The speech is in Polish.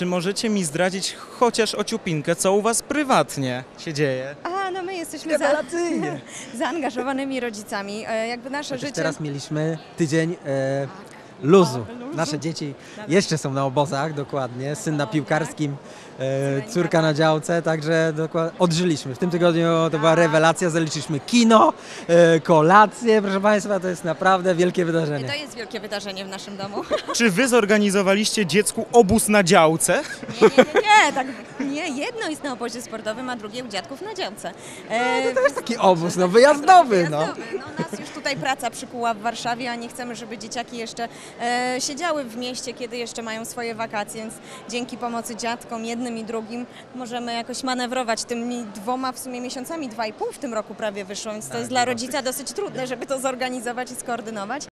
czy możecie mi zdradzić chociaż ociupinkę, co u was prywatnie się dzieje? A, no my jesteśmy zaangażowanymi rodzicami. Jakby nasze życie... Teraz mieliśmy tydzień luzu. Nasze dzieci jeszcze są na obozach, dokładnie. Syn na piłkarskim, córka na działce, także odżyliśmy. W tym tygodniu to była rewelacja, zaliczyliśmy kino, kolację, proszę Państwa, to jest naprawdę wielkie wydarzenie. To jest wielkie wydarzenie w naszym domu. Czy Wy zorganizowaliście dziecku obóz na działce? Nie, tak, nie, jedno jest na obozie sportowym, a drugie u dziadków na działce. To jest taki obóz, no wyjazdowy. No, nas już tutaj praca przykuła w Warszawie, a nie chcemy, żeby dzieciaki jeszcze siedziały w mieście, kiedy jeszcze mają swoje wakacje, więc dzięki pomocy dziadkom, jednym i drugim, możemy jakoś manewrować tymi dwoma w sumie miesiącami, 2,5 w tym roku prawie wyszło, więc to jest dla rodzica dosyć trudne, żeby to zorganizować i skoordynować.